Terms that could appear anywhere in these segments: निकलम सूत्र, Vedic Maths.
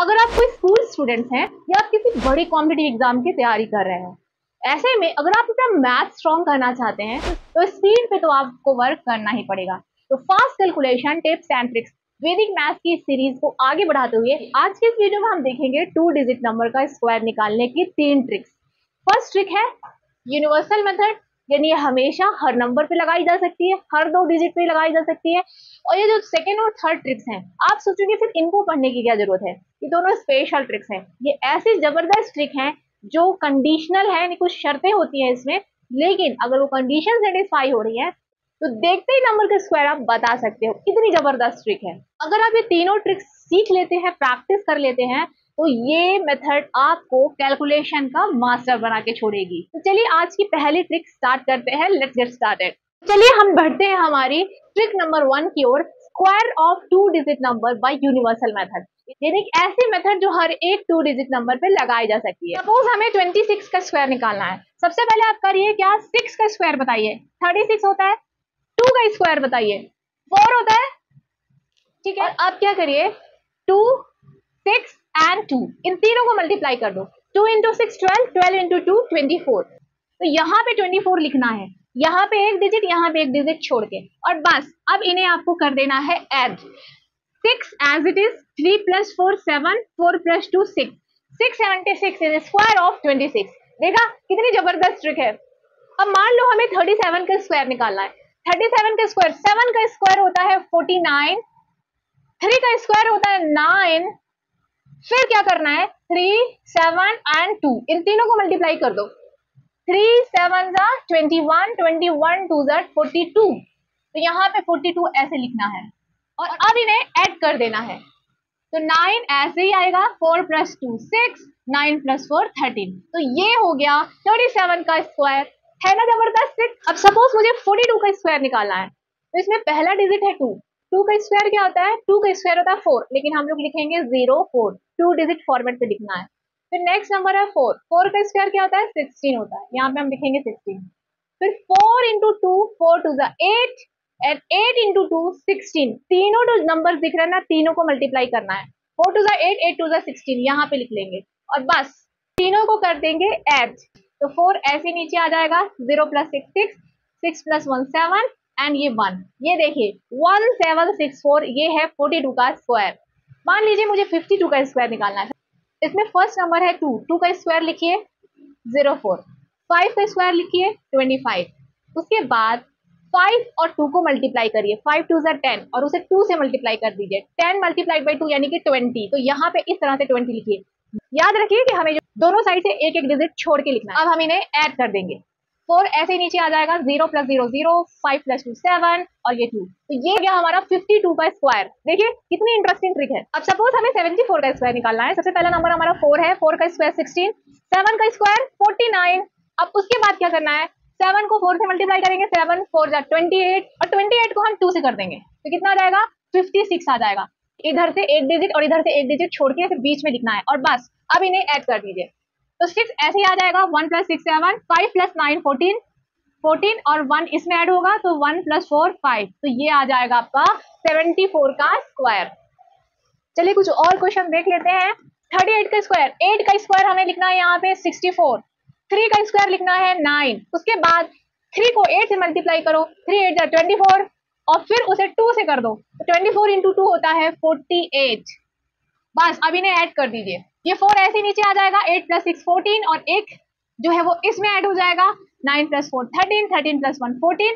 अगर आप कोई स्कूल स्टूडेंट्स हैं या आप किसी बड़े कॉम्पिटिटिव एग्जाम की तैयारी कर रहे हैं, ऐसे में अगर आप अपना मैथ स्ट्रॉन्ग करना चाहते हैं तो स्पीड पे तो आपको वर्क करना ही पड़ेगा। तो fast calculation tips and tricks Vedic maths की सीरीज को आगे बढ़ाते हुए आज के इस वीडियो में हम देखेंगे 2 डिजिट नंबर का स्क्वायर निकालने की 3 ट्रिक्स। फर्स्ट ट्रिक है यूनिवर्सल मेथड, यानी ये हमेशा हर नंबर पे लगाई जा सकती है, हर 2 डिजिट पे लगाई जा सकती है। और ये जो सेकेंड और थर्ड ट्रिक्स हैं, आप सोचोगे फिर इनको पढ़ने की क्या जरूरत है, ये दोनों स्पेशल ट्रिक्स हैं। ये ऐसी जबरदस्त ट्रिक हैं जो कंडीशनल है, यानी कुछ शर्तें होती हैं इसमें, लेकिन अगर वो कंडीशन सेटिस्फाई हो रही है तो देखते ही नंबर का स्क्वायर आप बता सकते हो। इतनी जबरदस्त ट्रिक है। अगर आप ये तीनों ट्रिक्स सीख लेते हैं, प्रैक्टिस कर लेते हैं, तो ये मेथड आपको कैलकुलेशन का मास्टर बना के छोड़ेगी। तो चलिए आज की पहली ट्रिक स्टार्ट करते हैं। Let's get started. चलिए हम बढ़ते हैं हमारी ट्रिक नंबर 1 की ओर, square of 2 digit number by universal method, यानी ऐसी मेथड जो हर एक 2 डिजिट नंबर पे लगाई जा सकती है। सपोज हमें 26 का स्क्वायर निकालना है। सबसे पहले आप करिए क्या, 6 का स्क्वायर बताइए, 36 होता है। 2 का स्क्वायर बताइए, 4 होता है। ठीक है, आप क्या करिए 2, 6 एंड 2 इन तीनों को मल्टीप्लाई कर दो। 2 into 6 12, 12 into 2 24। तो यहाँ पे 24 लिखना है, यहाँ पे 1 डिजिट, यहाँ पे 1 डिजिट छोड़ के, और बस अब इन्हें आपको कर देना है add. 6 as it is, 3 plus 4 7, 4 plus 2 6, 676 is square of 26। देखा कितनी जबरदस्त ट्रिक है। अब मान लो हमें 37 का स्क्वायर निकालना है। 37 का स्क्वायर, 7 का स्क्वायर होता है 49, 3 का स्क्वायर होता है 9, फिर क्या करना है 3 7 एंड 2 इन तीनों को मल्टीप्लाई कर दो। 3 7s are 21, 21 2s are 42, तो यहाँ पे 42 ऐसे लिखना है और अब इन्हें ऐड कर देना है। तो 9 ऐसे ही आएगा, 4 plus 2 6, 9 plus 4 13। तो ये हो गया 37 का स्क्वायर, है ना जबरदस्त। अब सपोज मुझे 42 का स्क्वायर निकालना है, तो इसमें पहला डिजिट है 2, 2 का स्क्वायर क्या होता है, 2 का स्क्वायर होता है 4, लेकिन हम लोग लिखेंगे 0 4, 2 डिजिट फॉर्मेट पे लिखना है। फिर नेक्स्ट नंबर है 4, 4 का स्क्वायर क्या होता है 16 होता है, यहाँ पे हम लिखेंगे 16। फिर 4 into 2 4 2s are 8 and 8 into 2 16, तीनों जो नंबर दिख रहे हैं ना, तीनों को मल्टीप्लाई करना है। 4 2s are 8 8 2s are 16, यहाँ पे लिख लेंगे और बस तीनों को कर देंगे ऐड। तो 4 ऐसे नीचे आ जाएगा, 0 plus 6 6, 6 plus 1 7 एंड ये 1। ये देखिए 1764, ये है 42 का स्क्वायर। मान लीजिए मुझे 52 का स्क्वायर निकालना है। इसमें फर्स्ट नंबर है 2, 2 का स्क्वायर लिखिए 04, 5 का स्क्वायर लिखिए 25, उसके बाद 5 और 2 को मल्टीप्लाई करिए, 5 2s are 10 और उसे 2 से मल्टीप्लाई कर दीजिए, 10 multiplied by 2 यानी कि 20। तो यहाँ पे इस तरह से 20 लिखिए। याद रखिए कि हमें दोनों साइड से 1 1 डिजिट छोड़ के लिखना है। अब हम इन्हें ऐड कर देंगे। 4 ऐसे नीचे आ जाएगा, 0 plus 0 0, 5 plus 2 7 और ये 2। तो ये गया हमारा 52 का स्क्वायर। देखिए कितनी इंटरेस्टिंग ट्रिक है। अब सपोज हमें 74 का स्क्वायर निकालना है। सबसे पहला नंबर हमारा 4 है, 4 का स्क्वायर 16, 7 का स्क्वायर 49। अब उसके बाद क्या करना है, 7 को 4 से मल्टीप्लाई करेंगे, 7 4s are 28 और 28 को हम 2 से कर देंगे, तो कितना आ जाएगा 56 आ जाएगा। इधर से 1 डिजिट और इधर से 1 डिजिट छोड़ के बीच में लिखना है और बस अब इन्हें ऐड कर दीजिए। तो 6 ऐसे ही आ जाएगा, 1 plus 6 7, 5 plus 9 14, 14 और 1 इसमें ऐड होगा तो 1 plus 4 5। तो ये आ जाएगा आपका 74 का स्क्वायर। चलिए कुछ और क्वेश्चन देख लेते हैं। 38 का स्क्वायर, 8 का स्क्वायर हमें लिखना है यहाँ पे 64, 3 का स्क्वायर लिखना है 9, उसके बाद 3 को 8 से मल्टीप्लाई करो, 3 8s are 24 और फिर उसे 2 से कर दो, 24 into 2 होता है 48। बस अब इन्हें ऐड कर दीजिए। ये 4 ऐसे नीचे आ जाएगा, 8 plus 6 14 और 1 जो है वो इसमें ऐड हो जाएगा, 9 plus 4 13, 13 plus 1 14।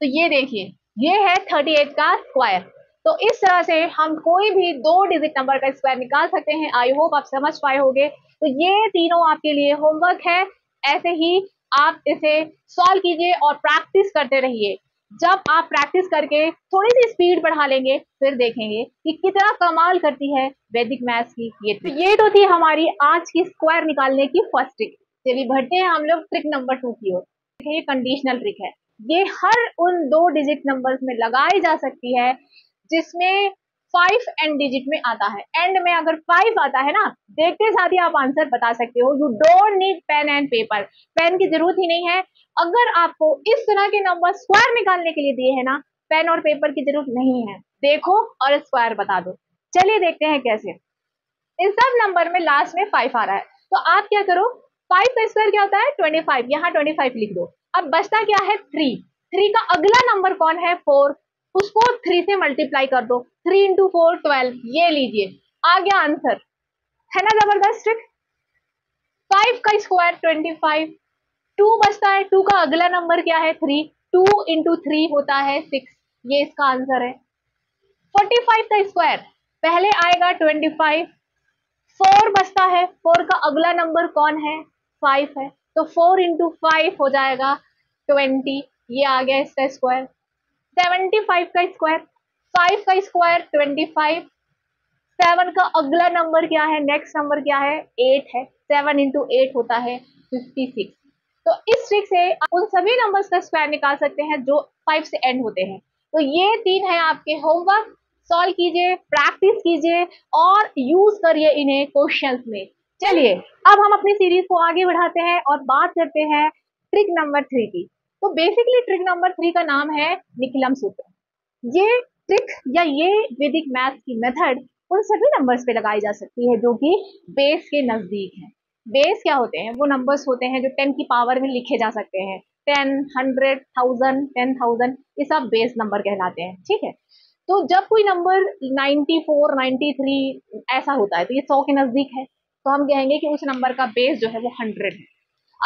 तो ये देखिए ये है 38 का स्क्वायर। तो इस तरह से हम कोई भी 2 डिजिट नंबर का स्क्वायर निकाल सकते हैं। आई होप आप समझ पाए होंगे। तो ये तीनों आपके लिए होमवर्क है, ऐसे ही आप इसे सॉल्व कीजिए और प्रैक्टिस करते रहिए। जब आप प्रैक्टिस करके थोड़ी सी स्पीड बढ़ा लेंगे, फिर देखेंगे कि कितना कमाल करती है वैदिक मैथ्स की ये तो थी हमारी आज की स्क्वायर निकालने की फर्स्ट ट्रिक। चलिए बढ़ते हैं हम लोग ट्रिक नंबर 2 की ओर। ये कंडीशनल ट्रिक है, ये हर उन 2 डिजिट नंबर्स में लगाई जा सकती है जिसमें 5 एंड डिजिट में आता है। एंड में अगर 5 आता है ना, देखते साथ ही आप आंसर बता सकते हो। You don't need pen and paper, pen की जरूरत ही नहीं है। अगर आपको इस तरह के नंबर स्क्वायर निकालने के लिए दिए है ना, पेन और पेपर की जरूरत नहीं है। देखो और स्क्वायर बता दो। चलिए देखते हैं कैसे। इन सब नंबर में लास्ट में 5 आ रहा है, तो आप क्या करो, 5 का स्क्वायर क्या होता है 25, यहाँ 25 लिख दो। अब बचता क्या है 3, 3 का अगला नंबर कौन है 4, उसको 3 से मल्टीप्लाई कर दो, 3 × 4 12, ये लीजिए आ गया आंसर, है ना जबरदस्त ट्रिक। 5 का स्क्वायर 25, 2 बचता है, 2 का अगला नंबर क्या है 3, 2 × 3 होता है 6, ये इसका आंसर है। 45 का स्क्वायर पहले आएगा 25, 4 बचता है, 4 का अगला नंबर कौन है 5 है, तो 4 × 5 हो जाएगा 20, ये आ गया इसका स्क्वायर। 75 का स्क्वायर, 5 का स्क्वायर 25, 7 का अगला नंबर क्या है, नेक्स्ट नंबर क्या है 8 है, 7 × 8 होता है 56। तो इस ट्रिक से आप उन सभी नंबर्स का स्क्वायर निकाल सकते हैं जो 5 से एंड होते हैं। तो ये 3 है आपके होमवर्क, सॉल्व कीजिए, प्रैक्टिस कीजिए और यूज करिए इन्हें क्वेश्चंस में। चलिए अब हम अपनी सीरीज को आगे बढ़ाते हैं और बात करते हैं ट्रिक नंबर 3 की। तो बेसिकली ट्रिक नंबर 3 का नाम है निकलम सूत्र। ये ट्रिक या ये वैदिक मैथ्स की मेथड उन सभी नंबर्स पे लगाई जा सकती है जो कि बेस के नजदीक है। बेस क्या होते हैं, वो नंबर्स होते हैं जो 10 की पावर में लिखे जा सकते हैं, 10, 100, 1000, 10,000, ये सब बेस नंबर कहलाते हैं, ठीक है। तो जब कोई नंबर 94, 93 ऐसा होता है तो ये 100 के नजदीक है, तो हम कहेंगे कि उस नंबर का बेस जो है वो 100 है।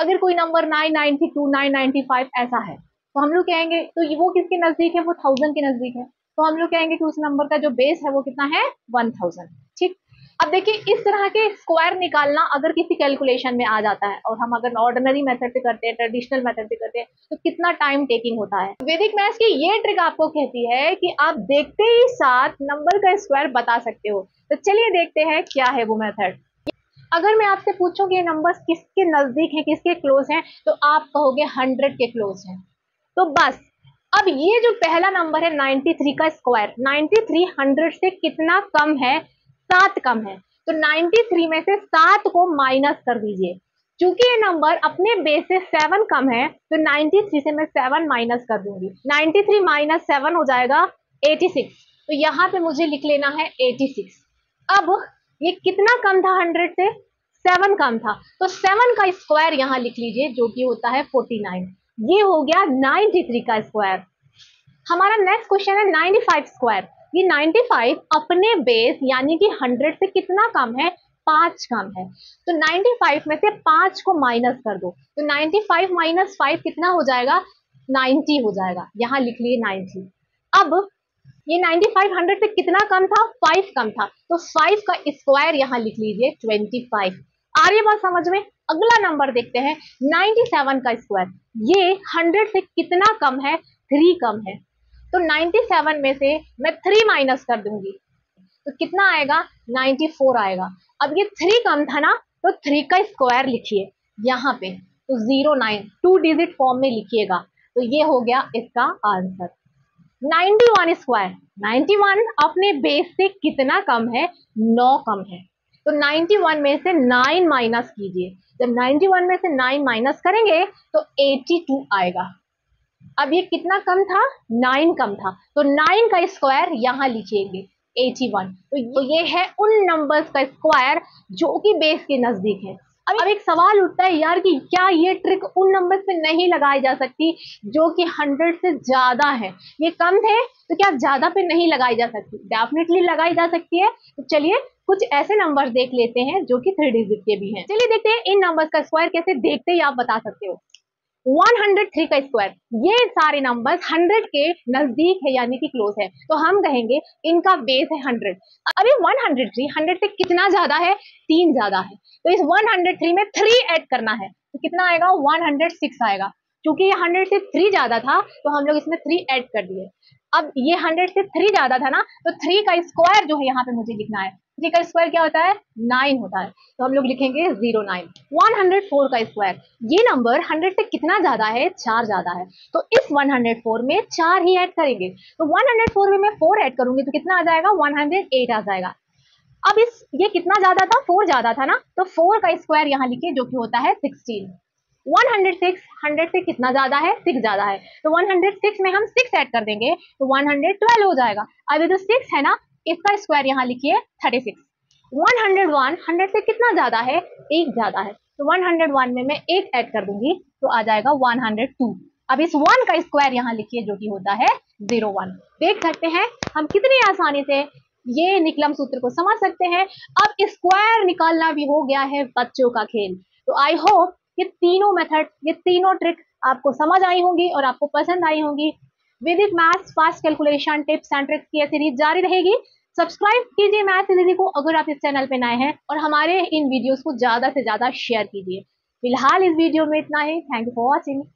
अगर कोई नंबर 992, 995 ऐसा है तो हम लोग कहेंगे, तो वो किसके नजदीक है, वो 1000 के नजदीक है, तो हम लोग कहेंगे कि उस नंबर का जो बेस है वो कितना है 1000, ठीक। अब देखिए इस तरह के स्क्वायर निकालना अगर किसी कैलकुलेशन में आ जाता है और हम अगर ऑर्डिनरी मेथड से करते हैं, ट्रेडिशनल मेथड से करते हैं, तो कितना टाइम टेकिंग होता है। वैदिक मैथ्स की ये ट्रिक आपको कहती है कि आप देखते ही साथ नंबर का स्क्वायर बता सकते हो। तो चलिए देखते हैं क्या है वो मेथड। अगर मैं आपसे पूछूं कि ये नंबर्स किसके नजदीक है, किसके क्लोज है, तो आप कहोगे 100 के क्लोज है। तो बस अब ये जो पहला नंबर है 93 का स्क्वायर, 93 100 से कितना कम है, 7 कम है, तो 93 में से 7 को माइनस कर दीजिए। चूंकि ये नंबर अपने बेस से 7 कम है तो 93 से मैं 7 माइनस कर दूंगी, 93 - 7 हो जाएगा 86, तो यहाँ पे मुझे लिख लेना है 86। अब ये कितना कम था 100 से, 7 कम था, तो 7 का स्क्वायर यहाँ लिख लीजिए जो कि होता है 49, ये हो गया 93 का स्क्वायर। हमारा नेक्स्ट क्वेश्चन है 95 स्क्वायर। ये 95 अपने बेस यानी कि 100 से कितना कम है, 5 कम है, तो 95 में से 5 को माइनस कर दो, तो 95 - 5 कितना हो जाएगा, 90 हो जाएगा, यहाँ लिख लिए 90। अब ये 95 100 से कितना कम था, 5 कम था, तो 5 का स्क्वायर यहाँ लिख लीजिए 25। आ रही बात समझ में। अगला नंबर देखते हैं 97 का स्क्वायर। ये 100 से कितना कम है, 3 कम है, तो 97 में से मैं 3 माइनस कर दूंगी, तो कितना आएगा 94 आएगा। अब ये 3 कम था ना, तो 3 का स्क्वायर लिखिए यहाँ पे, तो 09, 2 डिजिट फॉर्म में लिखिएगा, तो ये हो गया इसका आंसर। 91 स्क्वायर, 91 अपने बेस से कितना कम है, 9 कम है, तो 91 में से 9 माइनस कीजिए, जब 91 में से 9 माइनस करेंगे तो 82 आएगा। अब ये कितना कम था, 9 कम था, तो 9 का स्क्वायर यहाँ लिखेंगे 81, तो ये है उन नंबर्स का स्क्वायर जो कि बेस के नजदीक है। अब एक सवाल उठता है यार कि क्या ये ट्रिक उन नंबर्स पे नहीं लगाई जा सकती जो कि 100 से ज्यादा है, ये कम थे तो क्या ज्यादा पे नहीं लगाई जा सकती? डेफिनेटली लगाई जा सकती है। तो चलिए कुछ ऐसे नंबर्स देख लेते हैं जो कि 3 डिजिट के भी हैं। चलिए देखते हैं इन नंबर्स का स्क्वायर कैसे देखते ही आप बता सकते हो। 103 का स्क्वायर, ये सारे नंबर्स 100 के नजदीक है यानी कि क्लोज है, तो हम कहेंगे इनका बेस है 100। अभी 103 100 से कितना ज्यादा है, 3 ज्यादा है, तो इस 103 में 3 ऐड करना है, तो कितना आएगा 106 आएगा। क्योंकि ये 100 से 3 ज्यादा था तो हम लोग इसमें 3 ऐड कर दिए। अब ये 100 से 3 ज्यादा था ना, तो 3 का स्क्वायर जो है यहाँ पे मुझे लिखना है, 3 का स्क्वायर क्या होता है 9 होता है, तो हम लोग लिखेंगे 09। 104 का स्क्वायर, ये नंबर 100 से कितना ज्यादा है, 4 ज्यादा है, तो इस 104 में 4 ही ऐड करेंगे, तो 104 में मैं 4 ऐड करूंगी तो कितना आ जाएगा 108 आ जाएगा। अब इस ये कितना ज्यादा था, 4 ज्यादा था ना, तो 4 का स्क्वायर यहाँ लिखिए जो कि होता है 16। 106 100 से कितना ज्यादा है, 6 ज्यादा है, तो 106 में हम 6 ऐड कर देंगे तो 112 हो जाएगा। अब ये जो 6 है ना, इसका स्क्वायर यहाँ लिखिए 36। 101 100 से कितना ज्यादा है, एक ज्यादा है, तो 101 में मैं एक ऐड कर दूंगी तो आ जाएगा 102। अब इस 1 का स्क्वायर यहाँ लिखिए जो कि होता है 01। देख सकते हैं हम कितनी आसानी से ये निकलम सूत्र को समझ सकते हैं। अब स्क्वायर निकालना भी हो गया है बच्चों का खेल। तो आई होप ये तीनों मेथड, ये तीनों ट्रिक आपको समझ आई होंगी और आपको पसंद आई होंगी। Vedic maths fast calculation tips and tricks की ये सीरीज जारी रहेगी। सब्सक्राइब कीजिए मैथ्स दीदी को अगर आप इस चैनल पे नए हैं, और हमारे इन वीडियोस को ज्यादा से ज्यादा शेयर कीजिए। फिलहाल इस वीडियो में इतना ही। Thank you for watching.